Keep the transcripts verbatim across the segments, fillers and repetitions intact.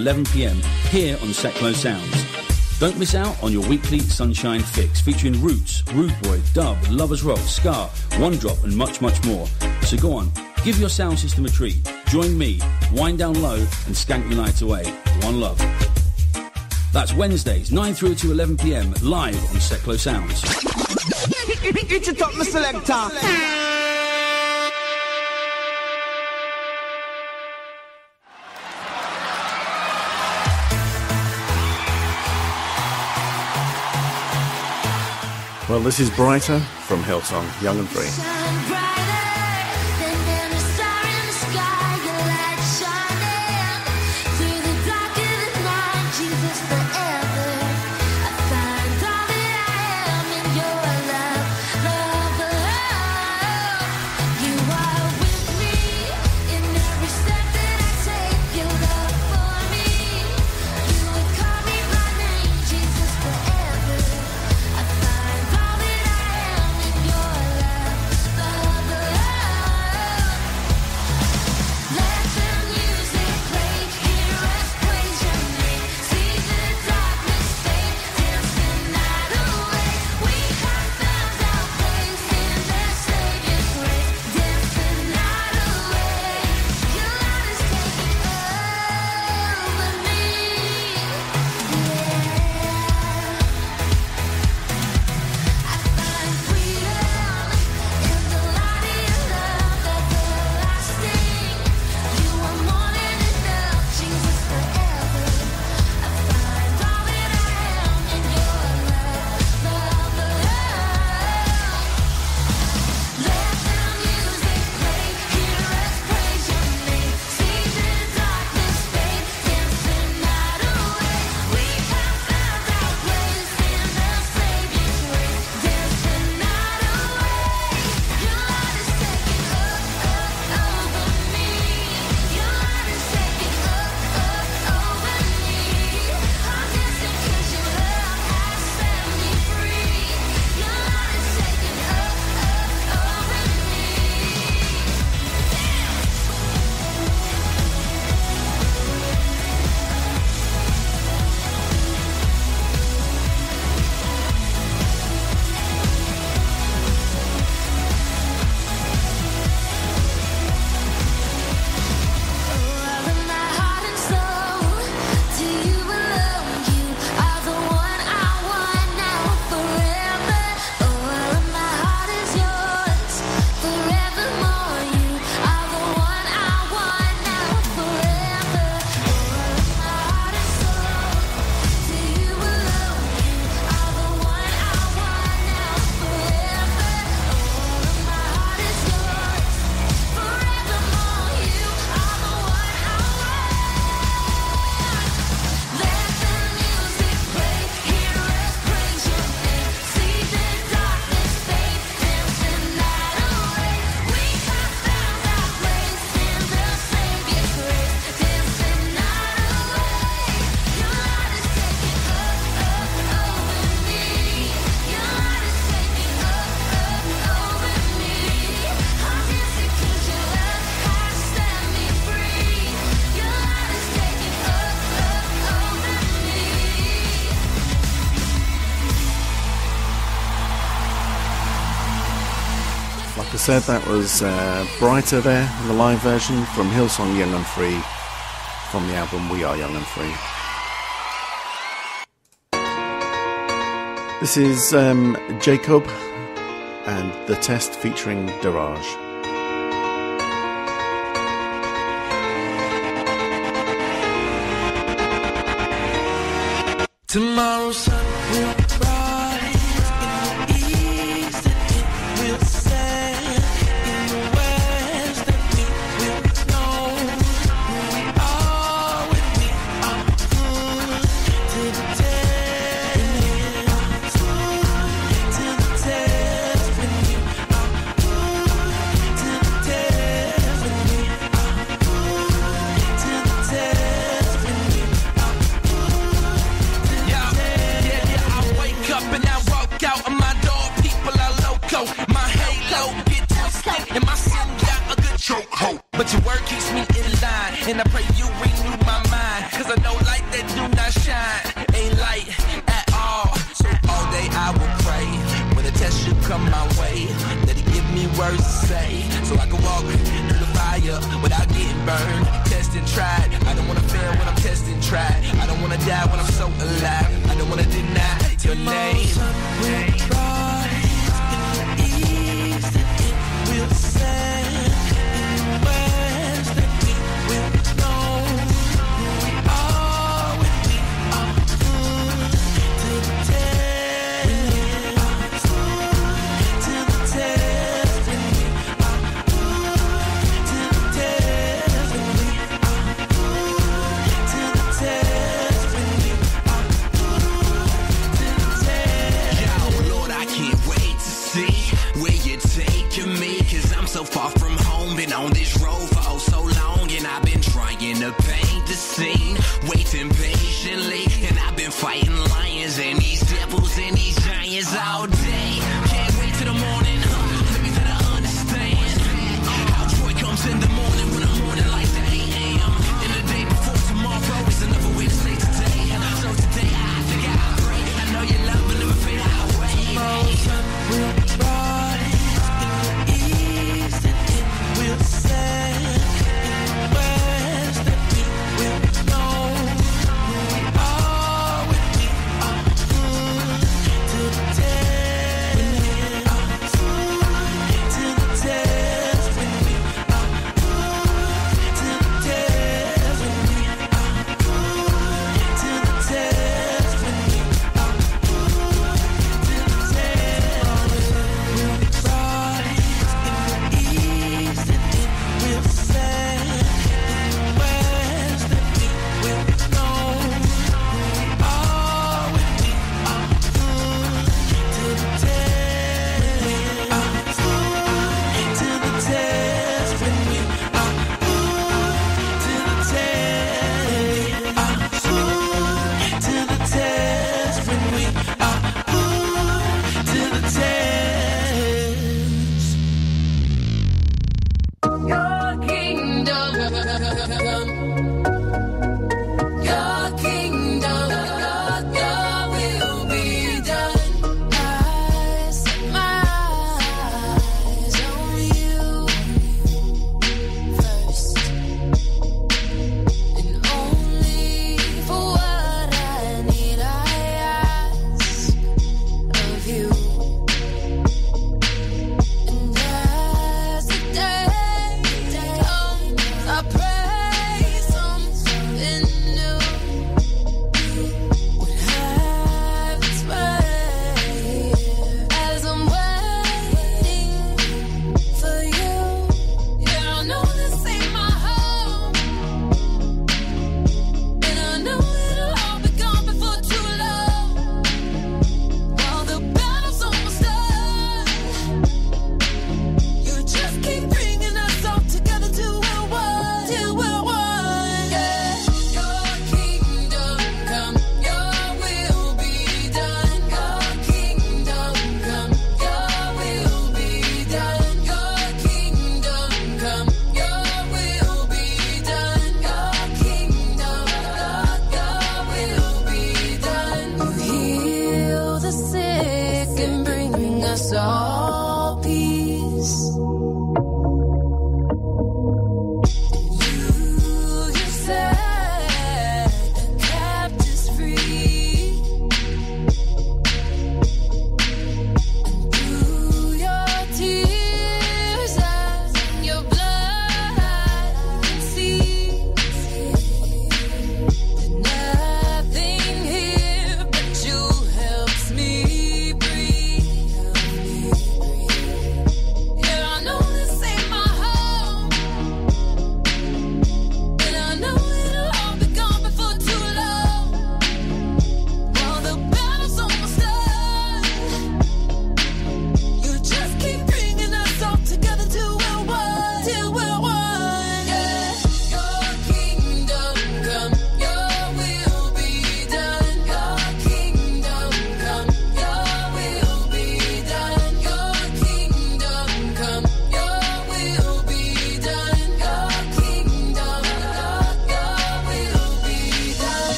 eleven p m here on Seclo Sounds. Don't miss out on your weekly Sunshine Fix featuring Roots, Rude Boy, Dub, Lovers Rock, Scar, One Drop and much, much more. So go on, give your sound system a treat. Join me, Wind Down Low and Skank Your Night Away. One love. That's Wednesdays, nine through to eleven p m, live on Seclo Sounds. It's a top, my selector. Well, this is Brighter from Hillsong, Young and Free. Said that was uh, Brighter there in the live version from Hillsong Young and Free from the album We Are Young and Free. This is um, Jacob and The Test featuring Diraj. Tomorrow sun will be bright in the east and it will set. wanna deny your name. So far from home, been on this road for oh so long, and I've been trying to paint the scene, waiting patiently, and I've been fighting lions and these devils and these giants all day. Can't wait till the morning, huh? Let me try to understand how joy comes in the morning when I'm morning like the A M And the day before tomorrow is another way to say today. So today I think I pray. I know you love me, never fade away. Tomorrow's say in words that we will know.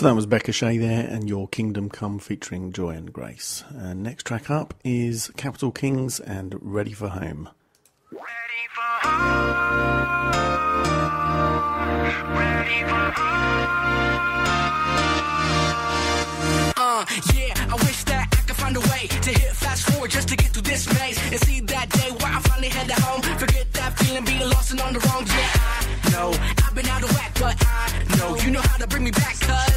So that was Becca Shea there and Your Kingdom Come featuring Joy and Grace. Uh, next track up is Capitol Kings and Ready for Home. Ready for home. Ready for home. Uh, yeah, I wish that I could find a way to hit fast forward just to get through this maze and see that day where I finally headed home. Forget that feeling, being lost and on the wrong. Yeah, I know I've been out of whack, but I know you know how to bring me back. Cause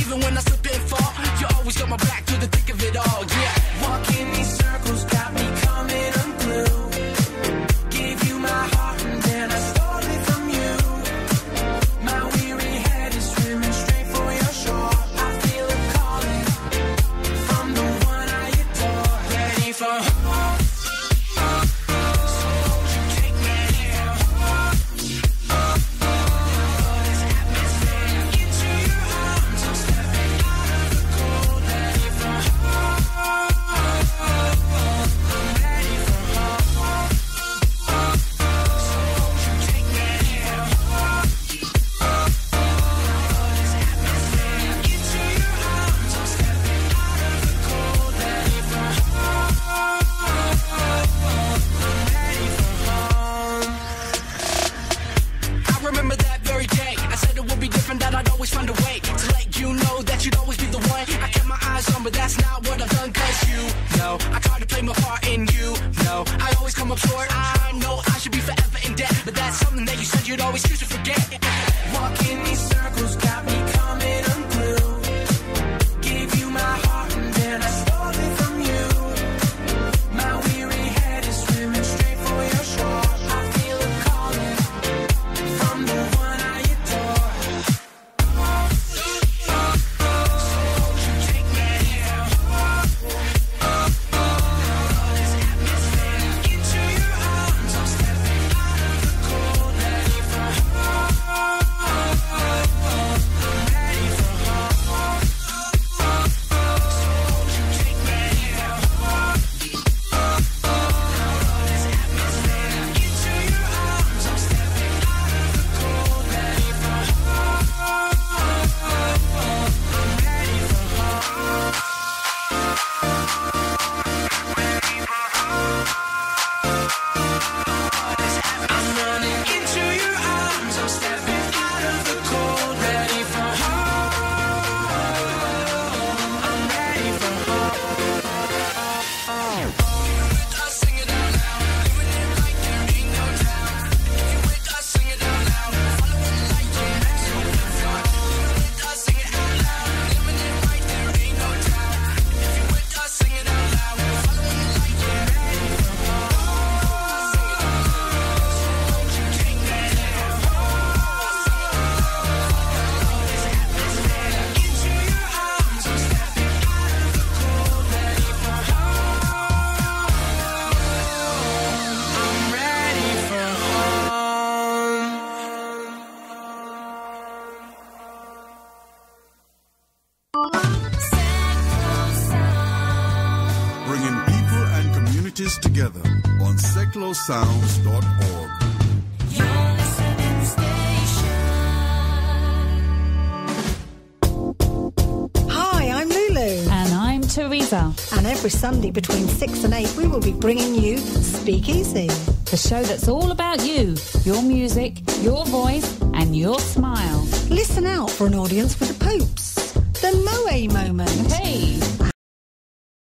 even when I slip and fall, you always got my back through the thick of it all. Yeah, walking these circles got me coming unglued. Seclo Sounds dot org. Your listening station. Hi, I'm Lulu. And I'm Teresa. And every Sunday between six and eight we will be bringing you Speakeasy, the show that's all about you, your music, your voice and your smile. Listen out for an audience with the Popes, the Moe moment. Hey!